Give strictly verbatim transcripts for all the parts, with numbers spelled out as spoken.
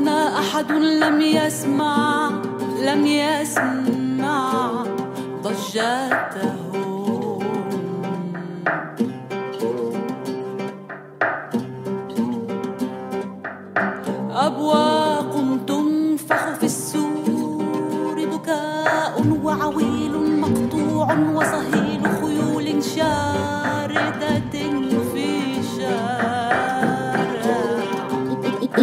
هنا أحد لم يسمع لم يسمع ضجته. أبواق تنفخ في السور، بكاء وعويل مقطوع وصهيل خيول شاردة في شارع.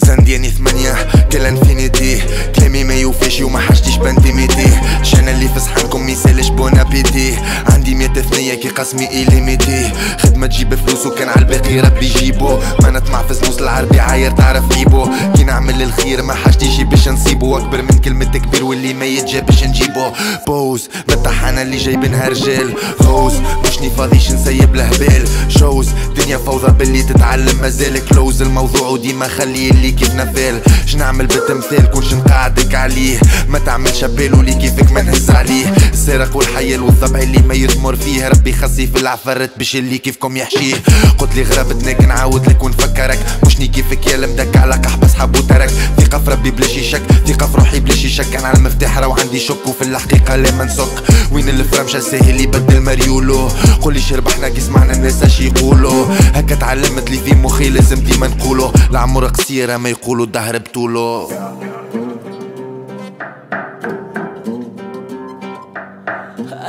زندياني ثمانية كالانفينيتي، كلامي ما يوفيش وما حاجتيش بانديميتي، شانا اللي في صحنكم ميسالش بونابيتي، عندي مية ثنية كي قسمي إليميتي، خدمة تجيب فلوس وكان عالباقي ربي يجيبو، ما نطمع في فلوس العربي عاير تعرف جيبو، كي نعمل الخير ما حاجتي يجي باش نصيبو، أكبر من كلمة كبير واللي ما يتجابش نجيبو، بوز متاحنا اللي جايبينها رجال، غوز مشني فاضيش نسيب الهبال، شوز دنيا فوضى باللي تتعلم مازال كلوز الموضوع وديما خلي اللي كيف نفال، شنعمل بالتمثال كلش نقعدك عليه، ما تعملش بال ولي كيفك ما نهز عليه، السرق والحيل والضبع اللي ما يثمر فيه، ربي خصي في العفرت باش اللي كيفكم يحشيه، قلت لي غرابتناك نعاود لك ونفكرك، مشني كيفك يا المدك على قحبه صحاب وترك، ثقة في ربي بلا شي شك، ثقة في روحي بلا شي شك، انا على المفتاح راهو عندي شك وفي الحقيقة لا ما نسك، وين الفرمشة ساهل يبدل مريولو، قول لي شربحنا كي سمعنا الناس اش يقولوا، هكا تعلمت لي في مخي لازم ديما نقولو، العمر قصير ما يقولوا الدهر بطوله.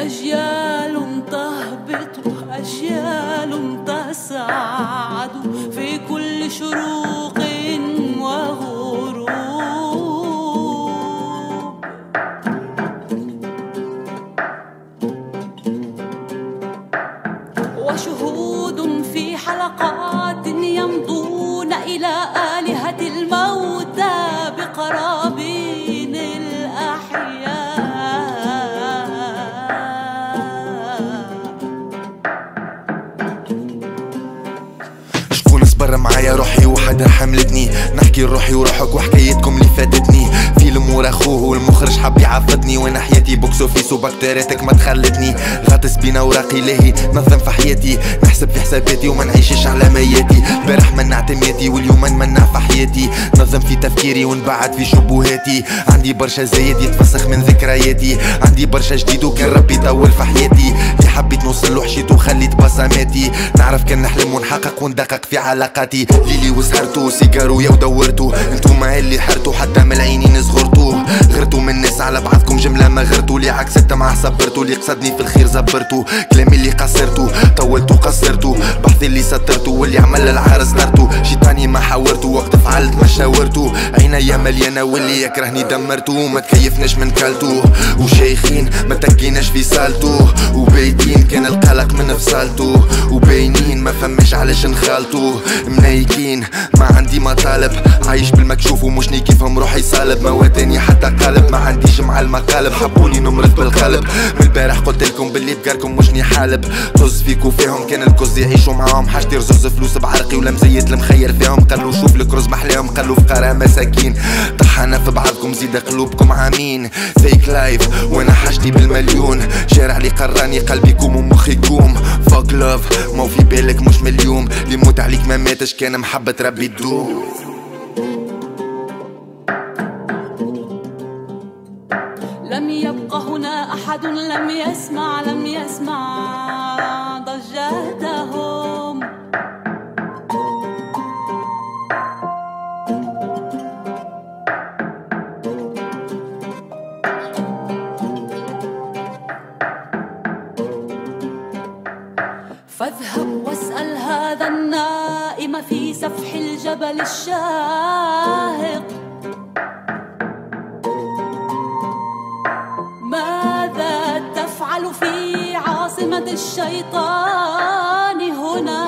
أجيال تهبط وأجيال تسعد في كل شروق وغروب، وشهود في حلقات يمضون إلى آلهة الموتى بقرابين الأحياء. شكون صبر معايا روحي وحدها حملتني، نحكي لروحي وروحك وحكايتكم اللي فاتتني، فيلم ورا أخوه والمخرج حب يعضدني، وانا حياتي بوكس اوفيس وبكتيريتك ما تخلتني، غاطس بين اوراقي لاهي نظم في حياتي، نحسب في حساباتي وما نعيشش على مياتي، البارح منع تمياتي واليوم نمنع في حياتي، نظم في تفكيري ونبعد في شبهاتي، عندي برشا زايد يتفسخ من ذكرياتي، عندي برشا جديد وكان ربي يطول في حياتي، اللي حبيت نوصل له حشيت وخليت بصماتي، نعرف كان نحلم ونحقق وندقق في علاقاتي، ليلي وسهرتو سيجارو يا ودورتو، انتوما اللي حرتو حتى من عيني نزغرتوه، غرتو من الناس على بعضكم جمله ما غرتو، اللي عكست مع صبرتو، اللي قصدني في الخير زبرتو، كلامي اللي قصرتو طولتو قصرتو، بحثي اللي سترتو واللي عمل العرس نرتو، شيطاني ما حاورتو وقت فعلت ما شاورتو، عينيا مليانه واللي يكرهني دمرتو، ما تكيفناش من كلتو وشيخين ما تكيناش في صالتو، وبايتين كان القلق من فصالتو، وباينين ما فماش علاش نخالطو، منايكين ما عندي مطالب، عايش بالمكشوف ومشني كيفهم روحي صالب، ما واتاني حتى قالب ما عنديش مع المقالب، حبوني نمرض بالقلب من البارح قلتلكم باللي بقالكم مشني حالب، طز فيك وفيهم كان الكز يعيشوا معاهم، حاجتي رزوز فلوس بعرقي ولا مزيد المخير فيهم، قالوا شوف الكرز محلاهم قالوا فقراء مساكين، طحنا في بعضكم زيد قلوبكم عامين، فيك لايف وانا حاجتي بالمليون، شارع لي قراني قلبي كوم ومخي كوم، فوك لوف ما في بالك مش من اليوم، اللي موت عليك ما ماتش كان محبة ربي تدوم. لم يبق هنا أحد لم يسمع لم يسمع ضجتهم، فاذهب واسأل هذا النائم في سفح الجبل الشاهق، ماذا تفعل في عاصمة الشيطان هنا؟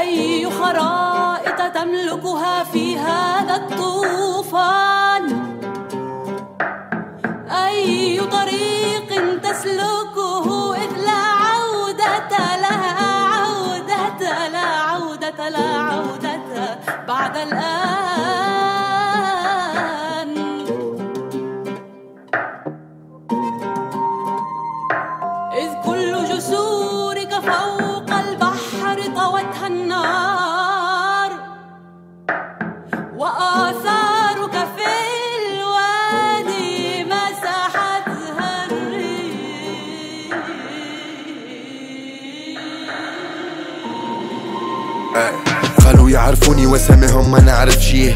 أي خرائط تملكها في هذا الطوفان؟ أي طريق تسلكه إذ لا عودة لها عودة لا عودة لا عودة بعد الآن؟ يعرفوني واساميهم ما نعرف شي،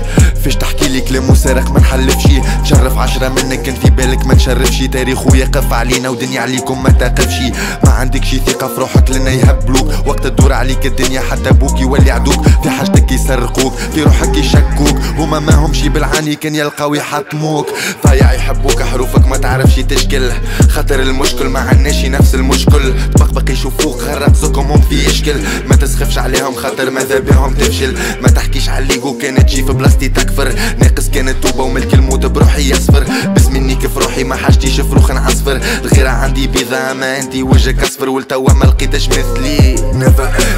فاش تحكي لي كلام وسارق ما نحلف شي، تشرف عشرة منك كان في بالك ما نشرف شي، تاريخو يقف علينا ودنيا عليكم ما تقفش، ما عندك شي ثقة في روحك لنا يهبلوك، وقت تدور عليك الدنيا حتى بوك يولي عدوك، في حاجتك يسرقوك، في روحك يشكوك، هما ماهم شي بالعاني كان يلقاو يحطموك، ضايع يحبوك حروفك ما تعرفش تشكل، خاطر المشكل ما عندناش نفس المشكل، تبقبق يشوفوك غرق زوكم هم في يشكل، ما تسخفش عليهم خاطر ماذا بهم تفشل، ما تحكيش عليكو كانت شي في بلاصتي تكفر، ناقص كانت توبة وملك الموت بروحي يصفر، باسم النيك في روحي ما حاجتيش فروخ نعصفر، الغيرة عندي بيضة ما انتي وجهك اصفر ولتوا ما لقيتش مثلي،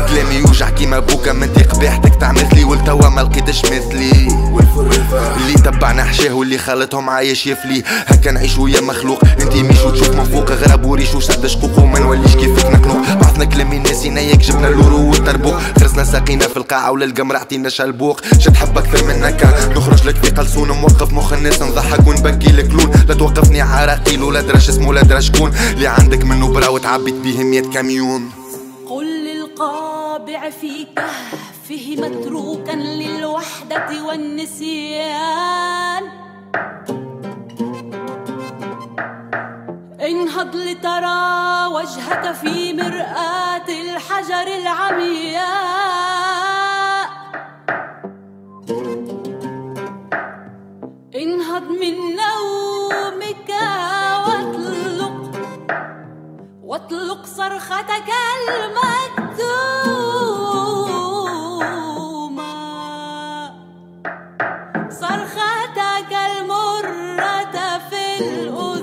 كلامي يوجع كيما بوكا ما انتي قبيحتك تعمثلي ولتوا ما لقيتش مثلي، اللي تبعنا حشاه واللي خالتهم عايش يفلي، هكا نعيشو يا مخلوق انتي ميش وتشوف من فوق غراب وريش وشد شقوق وما نوليش كيفك نقلوق، بعثنا كلامي ناسي نايك جبنا اللورو والتربوك، خرسنا ساقينا في القاعة وللقمر عطينا شلبوق، شد حب اكثر من هكا نخرج لك في قلسون، موقف مخ الناس نضحك ونبكي لك لون، لا توقفني عراقيل ولا درش اسمه ولا درش كون، اللي عندك منه براو تعبيت بيه مية كاميون، قل للقابع في كهفه متروكا للوحدة والنسيان، انهض لترى وجهك في مرآة الحجر العمياء، انهض من نومك واطلق واطلق صرختك المكتومة، صرختك المرة في الأذن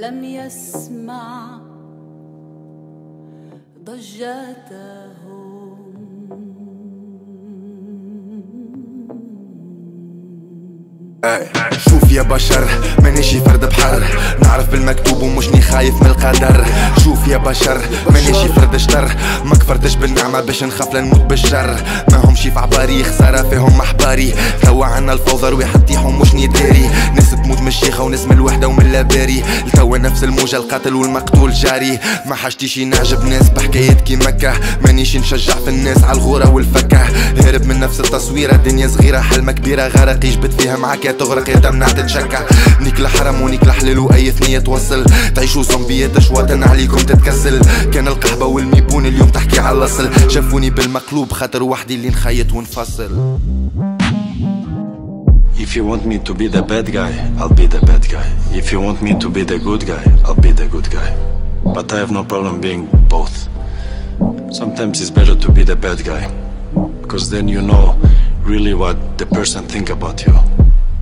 لم يسمع ضجتهم، شوف يا بشر مانيش فرد بحر، نعرف بالمكتوب ومشني خايف من القدر، شوف يا بشر مانيش فرد شطر، ما كفرتش بالنعمة باش نخاف لنموت بالشر، ماهم شي في عباري خسارة فيهم احباري، توا عنا الفوضى رويح تطيحو مشني داري، ناس تموت من الشيخة وناس من الوحدة ومن اللاباري، لتوا نفس الموجة القاتل والمقتول جاري، ما حاجتيش نعجب ناس بحكايات كي مكة، مانيش نشجع في الناس على الغورة والفكة، هارب من نفس التصويرة دنيا صغيرة حلمة كبيرة، غرق يجبد فيها معاك يا تغرق يا تمنع تتشكى، نيك الحرم ونيك الحلال واي ثنية توصل، تعيشوا زومبيات شواطن عليكم تتكسل، كان القحبة والميبون اليوم تحكي على الاصل، شافوني بالمقلوب خاطر وحدي اللي نخيط ونفصل. If you want me to be the bad guy, I'll be the bad guy. If you want me to be the good guy, I'll be the good guy. But I have no problem being both. Sometimes it's better to be the bad guy, because then you know really what the person think about you.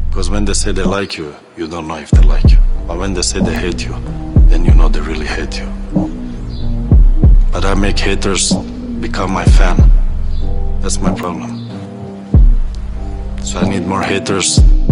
Because when they say they like you, you don't know if they like you. But when they say they hate you, then you know they really hate you. But I make haters become my fan. That's my problem. So I need more haters.